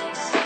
nice.